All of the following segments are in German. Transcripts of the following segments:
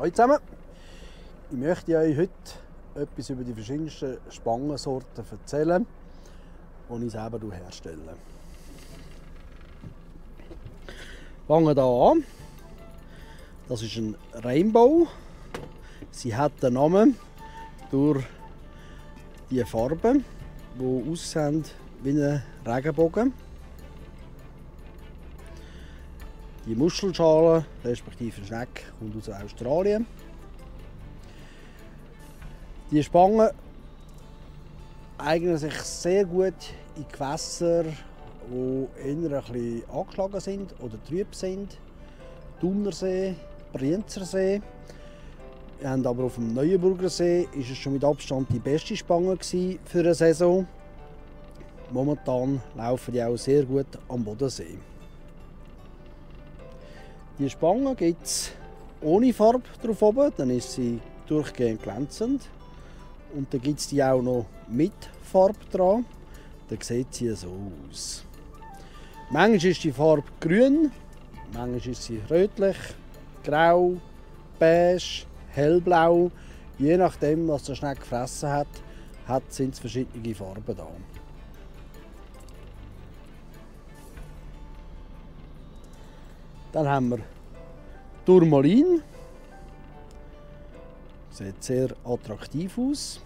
Hallo zusammen! Ich möchte euch heute etwas über die verschiedensten Spangensorten erzählen, die ich selber herstelle. Fangen hier an. Das ist ein Rainbow. Sie hat den Namen durch die Farben, die aussehen wie ein Regenbogen. Die Muschelschale, respektive Schneck, kommt aus Australien. Die Spangen eignen sich sehr gut in Gewässer, die eher ein bisschen angeschlagen sind oder trüb sind. Thunersee, Brienzersee. Aber auf dem Neuenburgersee war es schon mit Abstand die beste Spange für eine Saison. Momentan laufen die auch sehr gut am Bodensee. Die Spange gibt es ohne Farbe drauf oben, dann ist sie durchgehend glänzend. Und dann gibt es die auch noch mit Farbe dran, dann sieht sie so aus. Manchmal ist die Farbe grün, manchmal ist sie rötlich, grau, beige, hellblau. Je nachdem, was der Schneck gefressen hat, sind es verschiedene Farben da. Dann haben wir Turmalin. Sieht sehr attraktiv aus.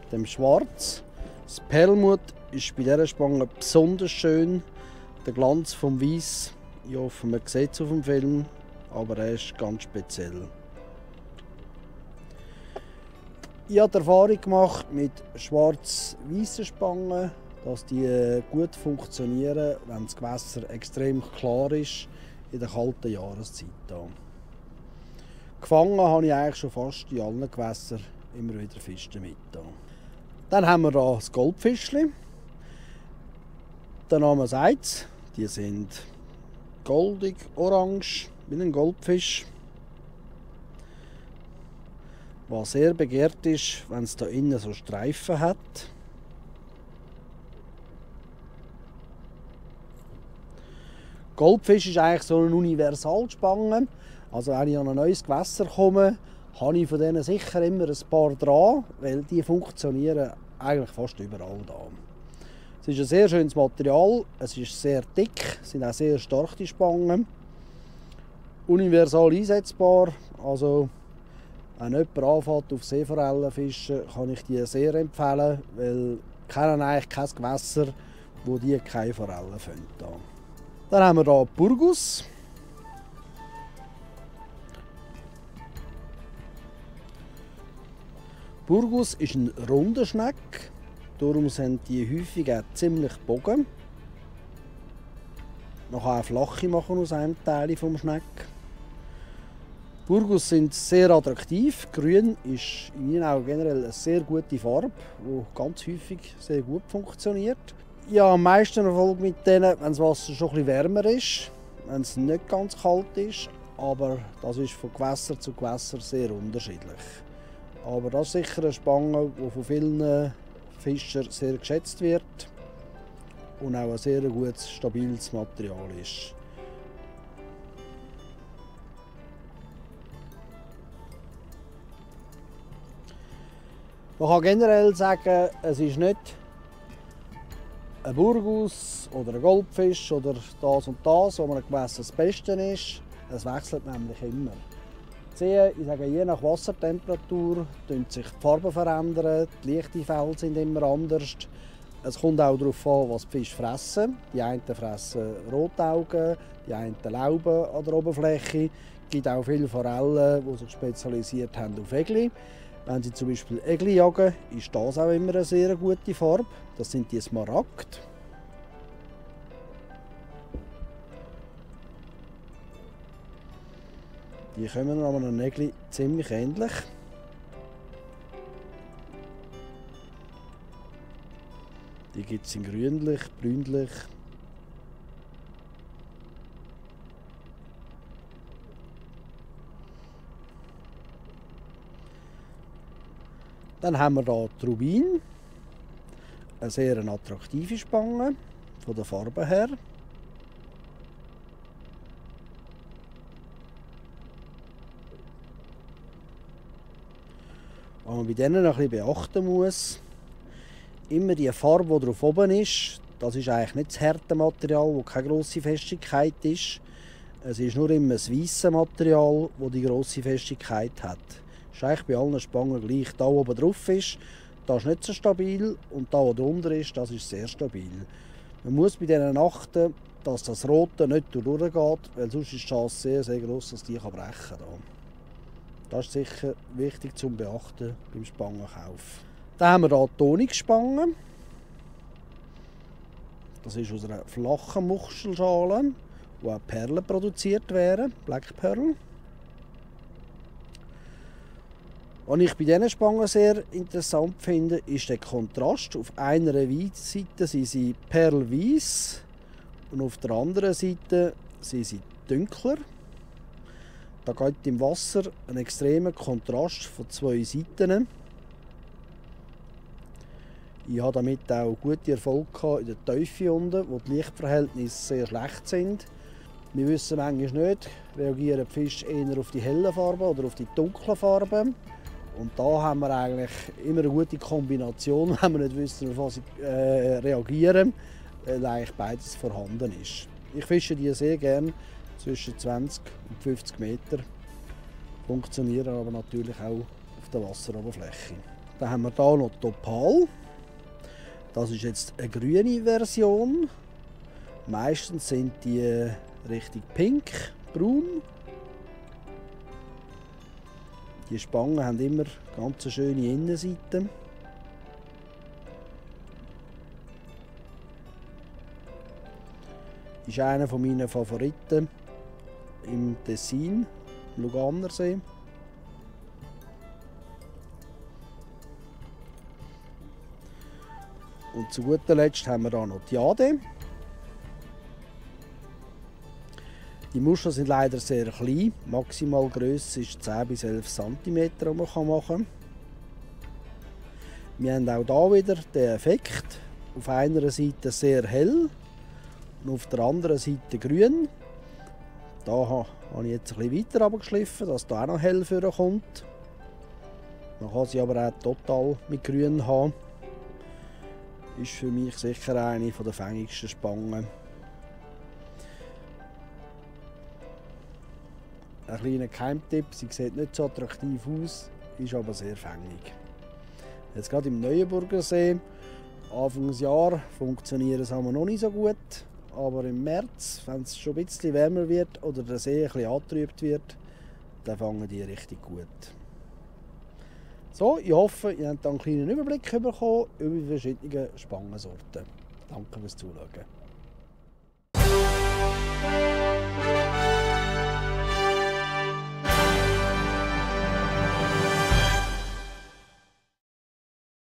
Mit dem Schwarz. Das Perlmut ist bei dieser Spange besonders schön. Der Glanz vom Weiß, ich hoffe, man sieht es auf dem Film, aber er ist ganz speziell. Ich habe die Erfahrung gemacht mit schwarz-weißen Spangen, dass die gut funktionieren, wenn das Gewässer extrem klar ist in der kalten Jahreszeit. Gefangen habe ich eigentlich schon fast in allen Gewässern immer wieder Fische damit. Dann haben wir hier das Goldfischchen. Der Name sagt es, die sind goldig, orange, wie ein Goldfisch. Was sehr begehrt ist, wenn es da innen so Streifen hat. Goldfisch ist eigentlich so eine Universalspange. Also wenn ich an ein neues Gewässer komme, habe ich von denen sicher immer ein paar dran, weil die funktionieren eigentlich fast überall da. Es ist ein sehr schönes Material, es ist sehr dick, es sind auch sehr starke Spangen. Universal einsetzbar, also wenn jemand anfängt auf Seeforellen fischen, kann ich die sehr empfehlen, weil ich kenne eigentlich kein Gewässer, wo die keine Forellen finden. Dann haben wir hier Burguss. Burguss ist ein runder Schneck, darum sind die häufig auch ziemlich bogen. Man kann auch flache machen aus einem Teil des Schneck. Burguss sind sehr attraktiv. Grün ist in meinen Augen generell eine sehr gute Farbe, die ganz häufig sehr gut funktioniert. Ich habe am meisten Erfolg mit denen, wenn das Wasser schon etwas wärmer ist, wenn es nicht ganz kalt ist. Aber das ist von Gewässer zu Gewässer sehr unterschiedlich. Aber das ist sicher eine Spange, die von vielen Fischern sehr geschätzt wird und auch ein sehr gutes, stabiles Material ist. Man kann generell sagen, es ist nicht ein Burguss oder ein Goldfisch oder das und das, wo man ein Gewässer das Beste ist. Es wechselt nämlich immer. Ich sage, je nach Wassertemperatur verändern sich die Farben, verändern, die Lichteinfälle sind immer anders. Es kommt auch darauf an, was die Fische fressen. Die einen fressen Rotaugen, die einen Lauben an der Oberfläche. Es gibt auch viele Forellen, die sich spezialisiert haben auf Egli. Wenn sie zum Beispiel Egli jagen, ist das auch immer eine sehr gute Farbe. Das sind die Smaragd. Die kommen an einem Egli ziemlich ähnlich. Die gibt es in grünlich, brünlich. Dann haben wir hier die Rubin. Eine sehr attraktive Spange, von der Farbe her. Was man bei denen noch ein bisschen beachten muss, immer die Farbe, die drauf oben ist, das ist eigentlich nicht das harte Material, das keine grosse Festigkeit ist. Es ist nur immer das weiße Material, das die grosse Festigkeit hat. Das ist eigentlich bei allen Spangen gleich. Da oben drauf ist, das ist nicht so stabil und da, wo drunter ist, das ist sehr stabil. Man muss bei denen achten, dass das Rote nicht durchgeht, weil sonst ist die Chance sehr, sehr groß, dass die brechen kann. Das ist sicher wichtig zum Beachten beim Spangenkauf. Dann haben wir hier die Tonigspangen. Das ist aus einer flachen Muschelschale, wo auch Perlen produziert werden, Black Pearl. Was ich bei diesen Spangen sehr interessant finde, ist der Kontrast. Auf einer Seite sind sie perlweiß und auf der anderen Seite sind sie dunkler. Da gibt im Wasser einen extremen Kontrast von zwei Seiten. Ich habe damit auch gute Erfolge gehabt in der Tiefe unten, wo die Lichtverhältnisse sehr schlecht sind. Wir wissen manchmal nicht, reagieren die Fische eher auf die hellen Farben oder auf die dunklen Farben. Und da haben wir eigentlich immer eine gute Kombination, wenn wir nicht wissen, auf was sie reagieren, weil eigentlich beides vorhanden ist. Ich fische die sehr gerne zwischen 20 und 50 Metern, funktionieren aber natürlich auch auf der Wasseroberfläche. Dann haben wir hier noch die Opal. Das ist jetzt eine grüne Version. Meistens sind die richtig pink, braun. Die Spangen haben immer ganz schöne Innenseiten. Ist einer meiner Favoriten im Tessin, im Luganersee. Und zu guter Letzt haben wir hier noch die Jade. Die Muscheln sind leider sehr klein. Maximal Grösse ist 10 bis 11 cm, die man machen kann. Wir haben auch hier wieder den Effekt. Auf einer Seite sehr hell und auf der anderen Seite grün. Da habe ich jetzt ein bisschen weiter abgeschliffen, dass da auch noch hell vorkommt. Man kann sie aber auch total mit grün haben. Ist für mich sicher eine der fängigsten Spangen. Ein kleiner Geheimtipp, sie sieht nicht so attraktiv aus, ist aber sehr fängig. Jetzt gerade im Neuenburgersee, Anfangsjahr funktioniert es noch nicht so gut, aber im März, wenn es schon ein bisschen wärmer wird oder der See ein bisschen angetrübt wird, dann fangen die richtig gut. So, ich hoffe, ihr habt einen kleinen Überblick bekommen über die verschiedenen Spangensorten. Danke fürs Zuschauen.